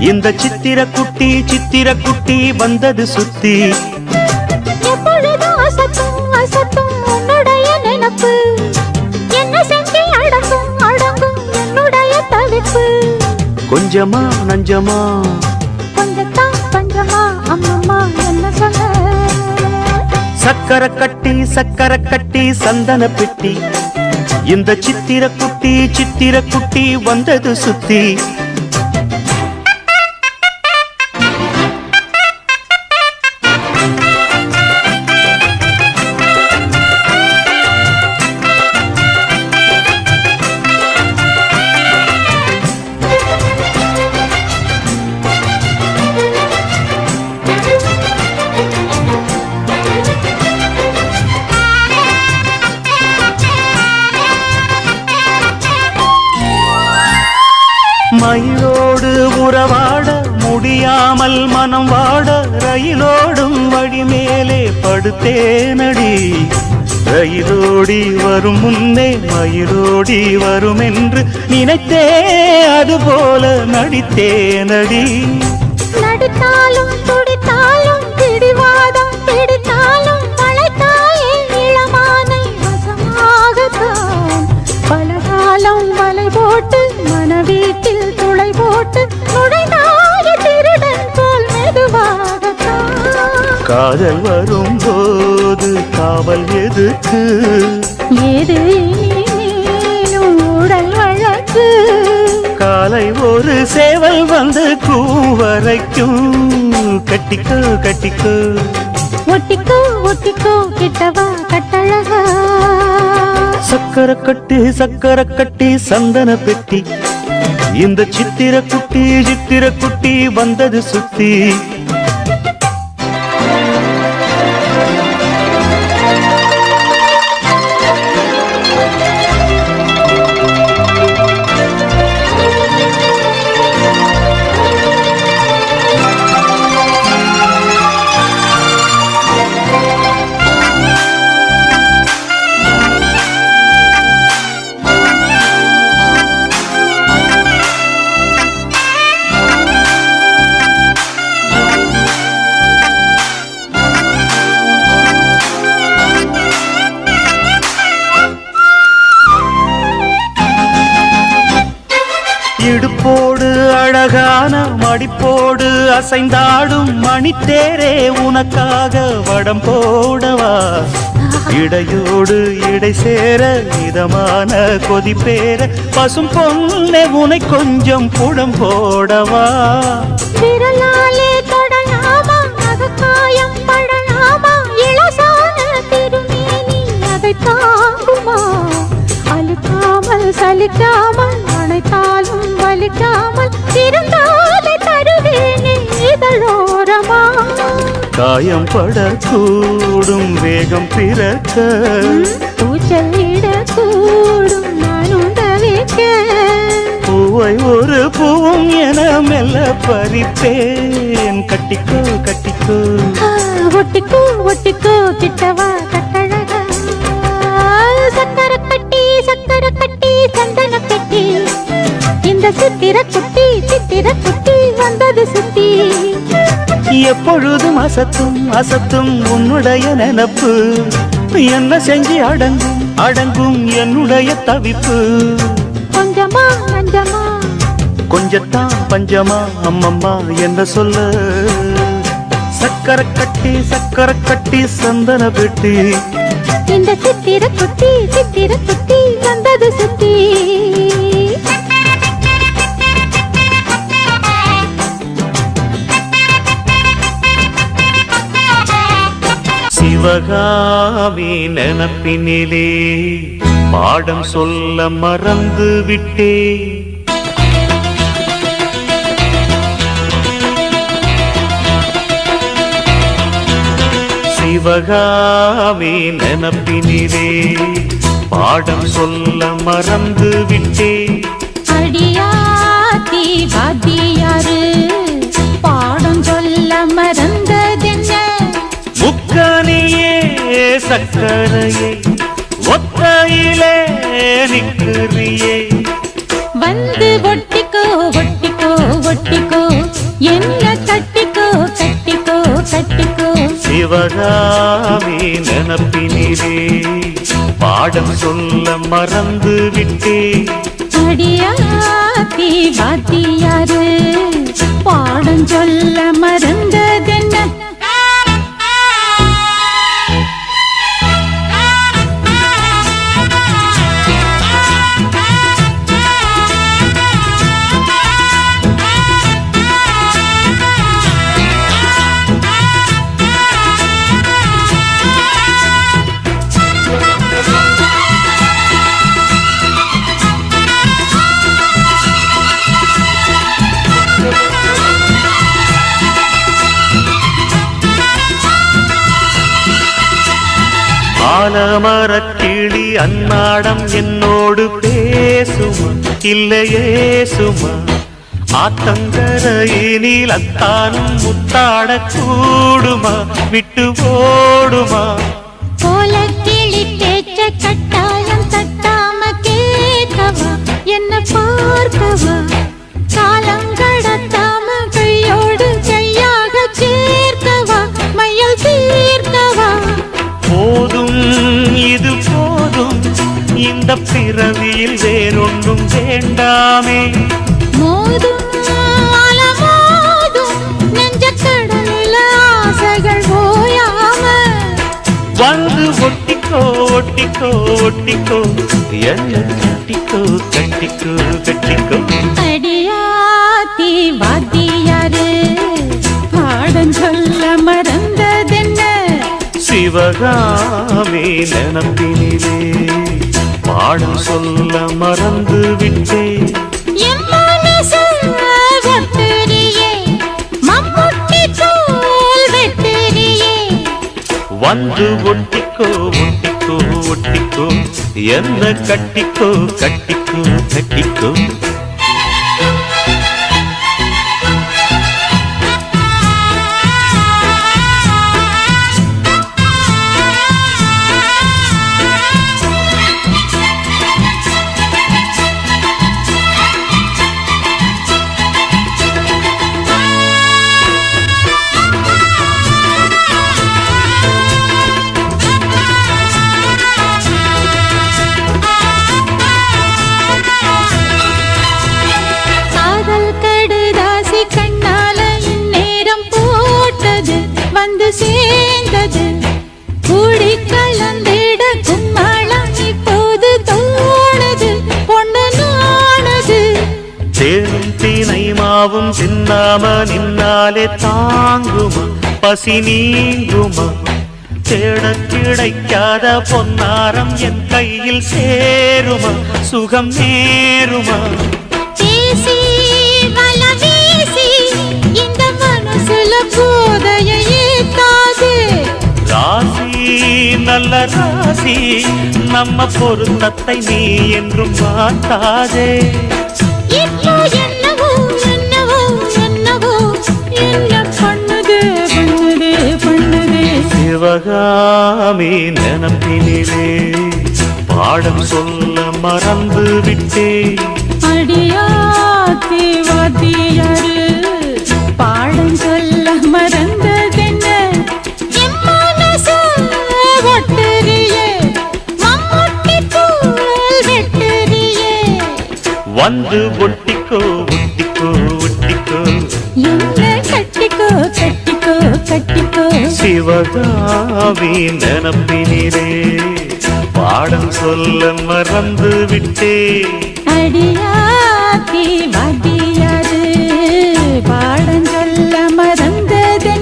இந்த சித்திர குட்டி வந்தது சுத்தி கொஞ்சமா நஞ்சமா சக்கர கட்டி சந்தன பிட்டி இந்த சித்திர குட்டி வந்தது சுத்தி மயிலோடு உறவாட முடியாமல் மனம் வாட ரயிலோடும் வழி மேலே படுத்தேனடி ரயிலோடி வரும் முன்னே மயிலோடி வரும் என்று நினைத்தே அதுபோல நடித்தேனடி நடித்தாலும் துடித்தாலும் பிடிவாதம் பிடித்தாலும் மலைத்தாயே இளமானை வசமாகத்தான் பல காலம் மலை போட்டு மனவீட்டில் துளை போட்டு நுழைந்தாய் திருடன் போல் மெதுவாகத்தான் காதல் வரும் போது காவல் எதுக்கு ஏது நீனும் உடல் வழக்கு காலை ஒரு சேவல் வந்து கூவரைக்கும் கட்டிக்கோ கட்டிக்கோ ஒட்டிக்கோ ஒட்டிக்கோ கிட்டவா கட்டழகா சக்கர கட்டி சந்தன பெட்டி இந்த சித்திர குட்டி வந்தது சுத்தி இடுப்போடு அழகான மடிப்போடு அசைந்தாடும் மணித்தேரே உனக்காக வடம் போடவா இடையோடு இடை சேர இதமான கொதிப்பேர பசும் பொன்னை உனை கொஞ்சம் புடம் போடவா சலிக்காமல் அனைத்தாலும் வலிக்காமல் இருந்தாலே தருவேனே இதழோரமா காயம் படக்கூடும் வேகம் பிறக்க தூச்சலிடக்கூடும் நானும் தவிக்க பூவை ஒரு பூவும் என மெல்ல பறிப்பேன் கட்டிக்கோ கட்டிக்கோ ஒட்டிக்கோ ஒட்டிக்கோ கிட்டவா கட்டழகா எப்பொழுதும் அசத்தும் அசத்தும் உன்னுடைய நினப்பு என்ன செஞ்சு அடங்கும் அடங்கும் என்னுடைய தவிப்பு கொஞ்சமா பஞ்சமா கொஞ்சத்தான் பஞ்சமா அம்மம்மா என்ன சொல்ல சக்கர கட்டி சந்தன பெட்டி இந்த சித்திர குட்டி வந்தது சுத்தி சிவகாமி நெனப்பினிலே பாடம் சொல்ல மறந்து விட்டே சிவகாமி நெனப்பினிலே பாடம் சொல்ல மறந்து விட்டே அடியாத்தி வாத்தியாரு பாடம் சொல்ல மறந்ததென்ன முக்கானியே சக்கரையே ஒத்தையிலே நிற்கிறியே வந்து ஒட்டிக்கோ ஒட்டிக்கோ ஒட்டிக்கோ என்ன கட்டிக்கோ கட்டிக்கோ கட்டிக்கோ சிவகாமி நெனப்பினிலே பாடம் சொல்ல மறந்து விட்டே அடியாத்தி வாத்தியாரு பாடம் சொல்ல மறந்ததென்ன வானமரக்கிளி அன்னாடம் என்னோடு பேசுமா இல்லையேசுமா ஆத்தங்கரையினில் அத்தானும் முத்தாட கூடுமா விட்டு ஓடுமா கோலக்கிளி பேச்ச கட்டாயம் தட்டாம கேட்கவா என்ன பார்க்கவா காலம் கடத்தாம கையோடு கையாக சேர்க்கவா மையல் தீர்க்கவா போதும் இது போதும் இந்த பிறவியில் வேறொன்றும் வேண்டாமே மோதும் அலமோதும் நெஞ்சக் கடலில் ஆசைகள் வந்து ஒட்டிக்கோ ஒட்டிக்கோ ஒட்டிக்கோ என்ன கட்டிக்கோ கட்டிக்கோ கட்டிக்கோ அடியாத்தி வாத்தியாரே பாடம் சொல்ல மறந்ததென்ன சிவகாமே நினப்பினிலே பாடம் சொல்ல மறந்து விட்டே வந்து ஒட்டிக்கோ ஒட்டிக்கோ ஒட்டிக்கோ என்ன கட்டிக்கோ கட்டிக்கோ கட்டிக்கோ வும் தின்னாம நின்னாலே தாங்குமா பசி நீங்குமா தேடக் கிடைக்காத பொன்னாரம் என் கையில் சேருமா சுகம் நேருமா பேசி வலவீசி இந்த மனசுல போதையை ஏத்தாது ராசி நல்ல ராசி நம்ம பொருத்தத்தை நீ என்றும் மாத்தாதே சிவகாமி நினப்பினிலே பாடம் சொல்ல மறந்து விட்டே அடியாத்தி வாத்தியாரே பாடம் சொல்ல மறந்ததென்ன வந்து ஒட்டிக்கோ ஒட்டிக்கோ ஒட்டிக்கோ என்ன கட்டிக்கோ கட்டிக்கோ கட்டிக்கோ சிவகாமி நினப்பினிலே பாடம் சொல்ல மறந்து விட்டே அடியாத்தி வாத்தியாரே பாடம் சொல்ல மறந்ததென்ன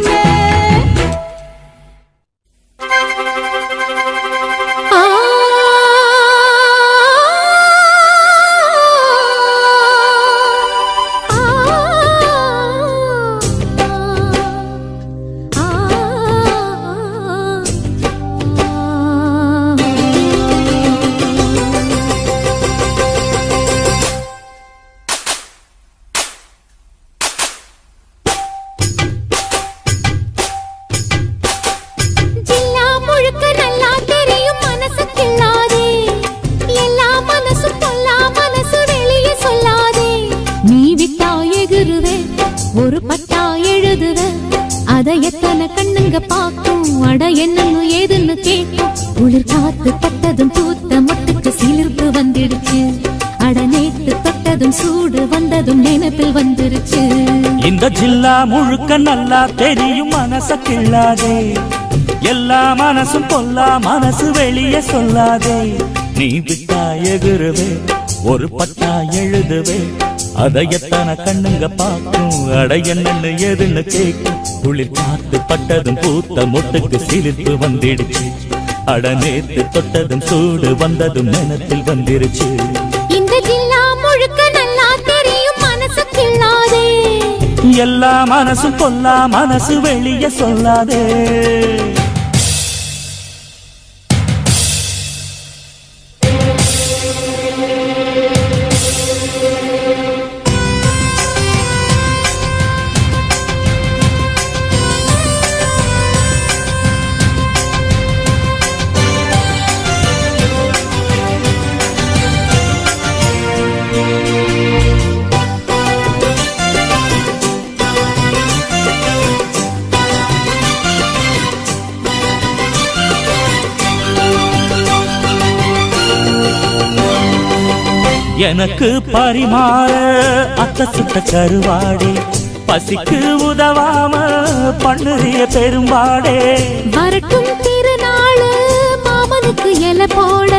முழுக்க நல்லா தெரியும் மனச கிள்ளாதே எல்லா மனசும் பொல்லா மனசு வெளியே சொல்லாதே நீ விட்டா எகுருவே ஒரு பட்டா எழுதுவே அதையத்தான கண்ணுங்க பார்க்கும் அடையன்னு எதுன்னு கேட்கும் குளிர் பார்த்து பட்டதும் பூத்த முட்டுக்கு சிலிர்ப்பு வந்துடுச்சு அட நேத்து தொட்டதும் சூடு வந்ததும் மனத்தில் வந்துருச்சு இந்த ஜில்லா முழுக்க நல்லா தெரியும் மனசு கிள்ளாதே எல்லா மனசு கொல்லா மனசு வெளியே சொல்லாதே எனக்கு பரிமாற அத்தசுத்த கருவாடே பசிக்கு உதவாம பண்ணுறிய பெரும்பாடே வரட்டும் திருநாளு மாமனுக்கு எலை போட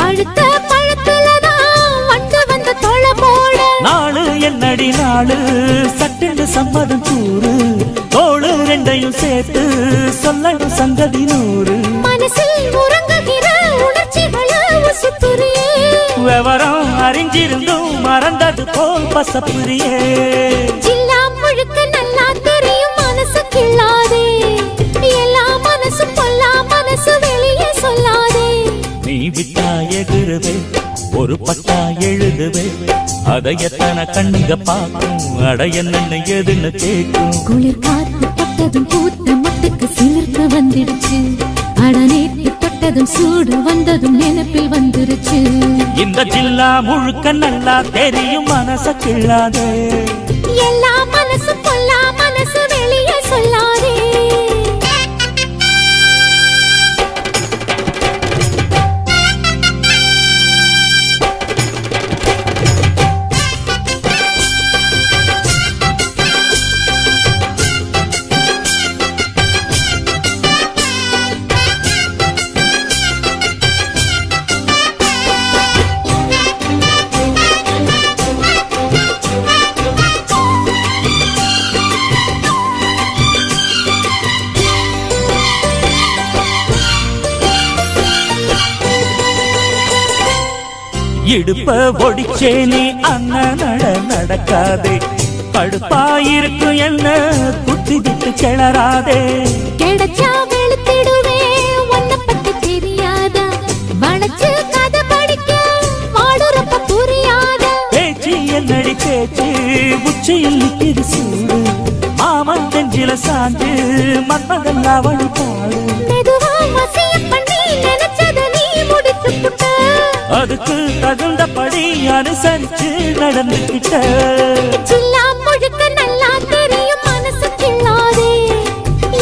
பழுத்த பழத்துலதான் வந்து வந்த தொலை போட நாளு என்னடி நாளு சட்டென்று சம்மதம் கூறு தோளு ரெண்டையும் சேர்த்து சொல்லணும் சங்கதி நூறு மனசில் உறங்குகிற உணர்ச்சிகளை உசுத்துறியே விவரம் அறிஞ்சிருந்தும் மறந்தது போல் பசப்புரியே ஜில்லா முழுக்க நல்லா தெரியும் மனசு கிள்ளாதே எல்லா மனசு பொல்லா மனசு வெளியே சொல்லாதே நீ விட்டாய் எகுருவே ஒரு பட்டா எழுதுவே அதை எத்தனை கண்ணுங்க பார்க்கும் அடைய என்ன எதுன்னு கேட்கும் குளிர் காத்து பட்டதும் பூத்த மத்துக்கு சிலிர்த்து வந்துடுச்சு அடனேத்து தொட்டதும் சூடு வந்ததும் நினைப்பில் வந்துருச்சு இந்த ஜில்லா முழுக்க நல்லா தெரியும் மனச கிள்ளாதே எல்லா மனசு பொல்லா மனசு வெளியே சொல்லாதே இடுப்ப ஒடிச்சே நீ அண்ண நடக்காதே கடுப்பாயிருக்கு என்ன குத்தி விட்டு கிளறாதே கிடைச்சா வெளுத்திடுவே ஒன்ன பத்தி தெரியாதா வளைச்சு கதை படிக்க வாடுறப்ப புரியாதா பேச்சு என்னடி பேச்சு உச்சியில் நிற்கிது சூடு மாமன் தெஞ்சில சாஞ்சு மன்மதன் அவளி பாடு மெதுவா வசிய பண்ணி நினைச்சத நீ முடிச்சு புட்டா அதுக்கு தகுந்தபடி அனுசரிச்சு நடந்துக்கிட்ட ஜில்லா முழுக்க நல்லா தெரியும் மனசு கிள்ளாதே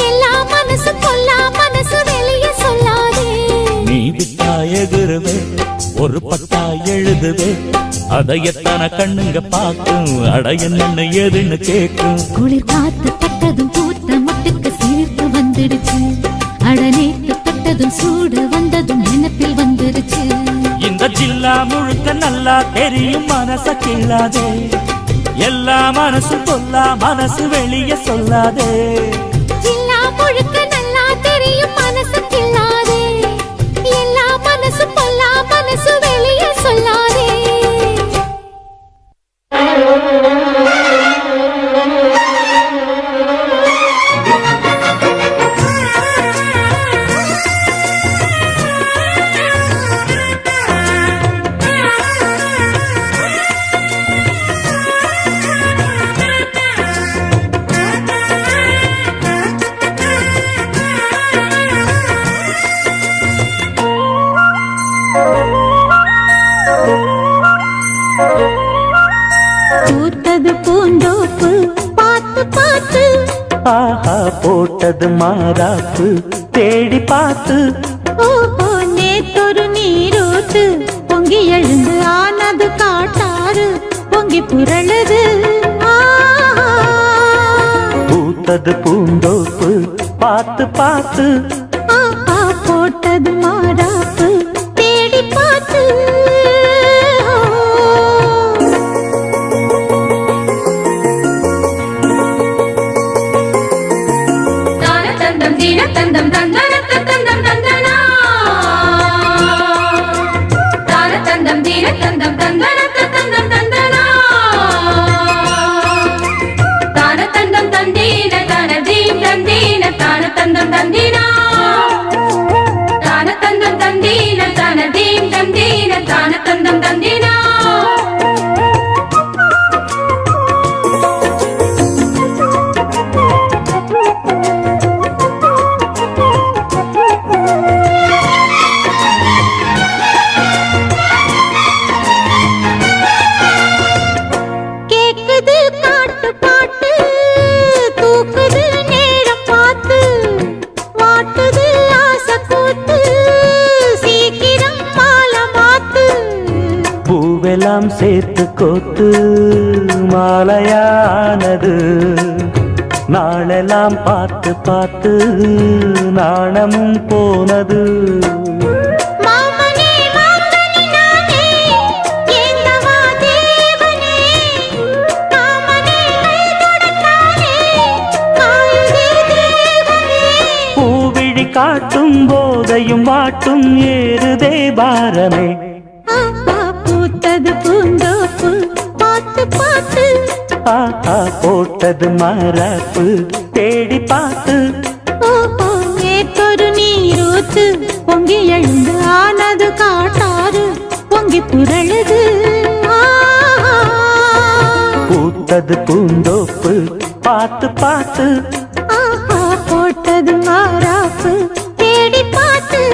எல்லா மனசு பொல்லா மனசு வெளியே சொல்லாதே நீ விட்டா எகுருவே ஒரு பட்டா எழுதுவே அதை எத்தனை கண்ணுங்க பார்க்கும் அட என்ன எதுன்னு கேட்கும் குளிர் காத்து பட்டதும் பூத்த முட்டுக்கு சீர்த்து வந்துடுச்சு அடனேத்து பட்டதும் சூடு வந்ததும் நினைப்பில் வந்துடுச்சு இந்த ஜில்லா முழுக்க நல்லா தெரியும் மனச கிள்ளாதே எல்லா மனசு பொல்லா மனசு வெளியே சொல்லாதே ஜில்லா முழுக்க நல்லா தெரியும் மனச கிள்ளாதே எல்லா மனசு பொல்லா மனசு வெளியே சொல்லாதே போட்டது மாறாப்பு தேடி பார்த்து ஓஹோ நேத்தொரு நீரோத்து பொங்கி எழுந்து ஆனது காட்டாறு பொங்கி புரளது பூத்தது பூந்தோப்பு பார்த்து பார்த்து ஆஹா போட்டது மாறாப்பு தேடி பார்த்து தந்தம் தந்தன தந்தம் தந்தனா தான தந்தம் தீன தந்தம் தந்தன தந்தம் தந்தனா தான தந்தம் தந்தீன தான தீம் தந்தீன தான தந்தம் தந்தீனா தான தந்தம் தந்தீன தான தீம் தந்தீன தான தந்தம் தந்தீனா பூவெல்லாம் சேர்த்து கோத்து மாலையானது. நாளெல்லாம் பார்த்து பார்த்து நாணமும் போனது. பூவிழி காட்டும் போதையும் வாட்டும் ஏறுதே பாரமே. பூத்தது பூந்தோப்பு பார்த்து பார்த்து போட்டது மரப்பு தேடி பார்த்து. ஏற்றொரு நீரூத்து பொங்கி எழுந்து ஆனது காட்டாறு பொங்கி புரழுது. பூத்தது பூந்தோப்பு பார்த்து பார்த்து போட்டது மரப்பு தேடி பார்த்து.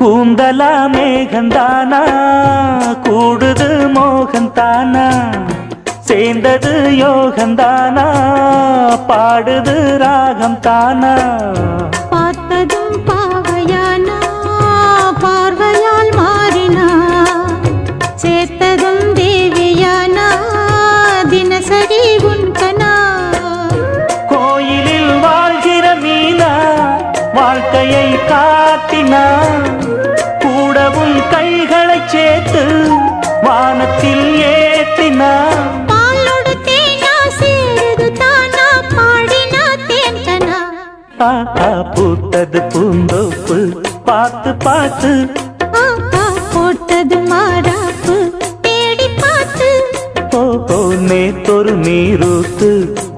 கூந்தலா மேகந்தானா கூடுது மோகந்தானா சேர்ந்தது யோகந்தானா பாடுது ராகம் தானா. பார்த்ததும் பாவையானா பார்வையால் மாறினா சேர்த்ததும் தேவியானா தினசரி உண்கனா. கோயிலில் வாழ்கிற மீனா வாழ்க்கையை காட்டினா. கைகளை சேர்த்து வானத்தில் ஏற்றினா. பாலோடு தேனா சேருது தானா பாடினா தேனா. பூத்தது பூந்தோப்பு பார்த்து பார்த்து போட்டது மாறாப்பு தேடி பார்த்து. நேத்தொரு நீரூத்து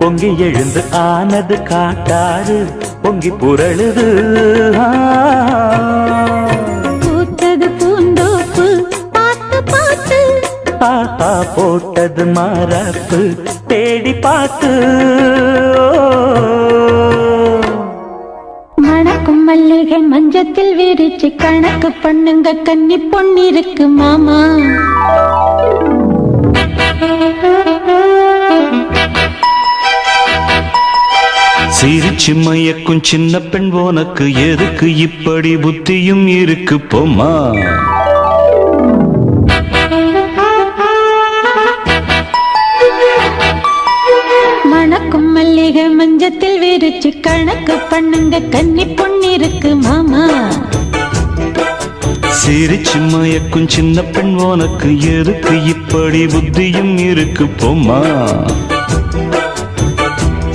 பொங்கி எழுந்து ஆனது காட்டாறு பொங்கி புரழுது. போட்டது மரப்பு தேடி பார்த்து. மணக்கும் மல்லிகை மஞ்சத்தில் விரிச்சு கணக்கு பண்ணுங்க கன்னி பொன்னிருக்கு மாமா. சிரிச்சு மயக்கும் சின்ன பெண் உனக்கு எதுக்கு இப்படி புத்தியும் இருக்கு போமா. மஞ்சத்தில் விரிச்சு கணக்கு பண்ணுங்க கன்னி பொன்னிருக்கு மாமா. சிரிச்சு மயக்கும் சின்ன பெண் உனக்கு எதுக்கு இப்படி புத்தியும் இருக்கு போமா.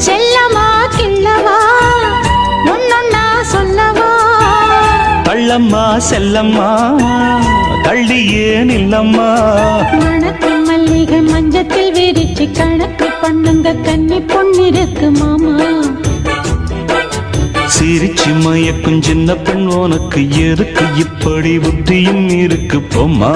செல்லமா கிள்ளவா ஒன்னொன்னா சொல்லவா. தள்ளம்மா செல்லம்மா தள்ளி ஏன் இல்லம்மா. மணக்கும் மல்லிகை மஞ்சத்தில் விரிச்சு கணக்கு பண்ணுங்க கன்னி பொன்னிருக்கு மாமா. சிரிச்சு மயக்கும் சின்ன பெண் உனக்கு எதுக்கு இப்படி புத்தியும் இருக்கு போமா.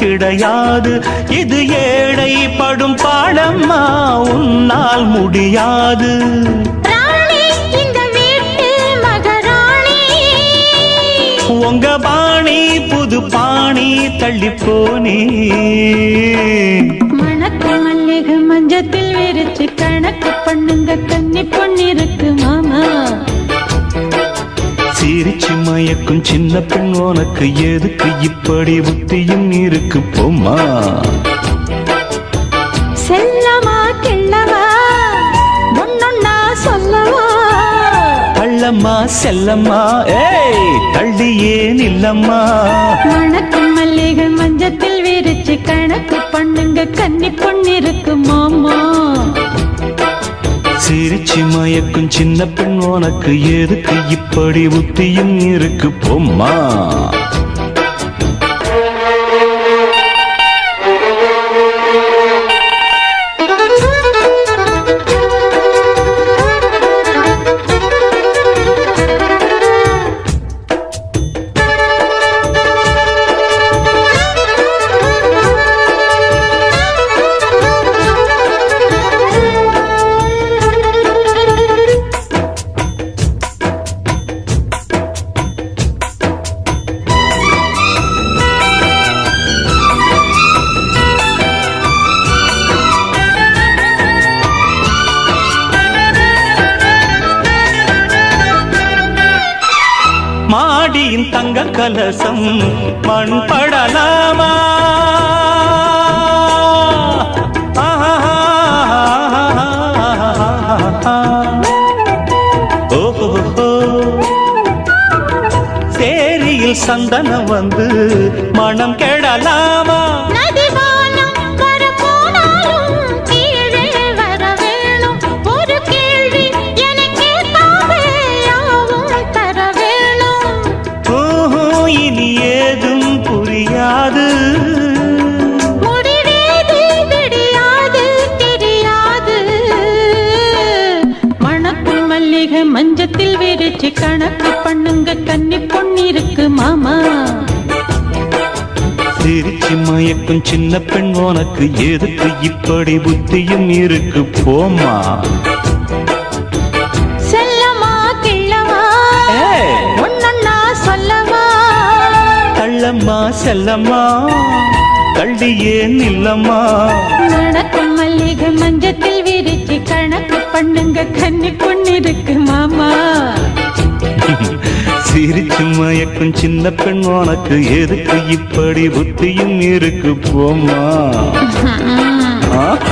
கிடையாது இது ஏழை படும் பாடம்மா உன்னால் முடியாது. உங்க பாணி புது பாணி தள்ளி போனே மணக்கு மல்லிகை மஞ்சத்தில் விரிச்சு கணக்கு பண்ணுங்க கன்னி பொண்ணு இருக்கு மாமா சிரிச்சு மயக்கும் சின்ன பெண் உனக்கு எதுக்கு இப்படி புத்தியும் இருக்கு போமா செல்லம்மா செல்லம்மா ஏய் தள்ளி ஏன் இல்லம்மா மணக்கு மல்லிகை மஞ்சத்தில் விரிச்சு கணக்கு பண்ணுங்க கன்னி பொண்ணு இருக்கு மாமா சிரிச்சு மயக்கும் சின்ன பெண் உனக்கு எதுக்கு இப்படி புத்தியும் இருக்கு போம்மா மாடியின் தங்க கலசம் மண் படலாமா சேரியில் சந்தனம் வந்து மனம் கெடலாமா மஞ்சத்தில் விரிச்சு கணக்கு பண்ணுங்க கன்னி பொண்ணு இருக்கு மாமா சிரிச்சு மயக்கும் சின்ன பெண் உனக்கு எதுக்கு இப்படி புத்தியும் இருக்கு போமா செல்லமா கிள்ளமா ஒன்னொன்னா சொல்லமா தள்ளம்மா செல்லம்மா தள்ளி ஏன் இல்லம்மா மணக்கு மல்லிகை மஞ்சத்தில் விரிச்சு கணக்கு பண்ணுங்க கன்னி பொண்ணு இருக்கு மாமா சிரிச்சு மயக்கும் சின்ன பெண் உனக்கு எதுக்கு இப்படி புத்தியும் இருக்கு போமா.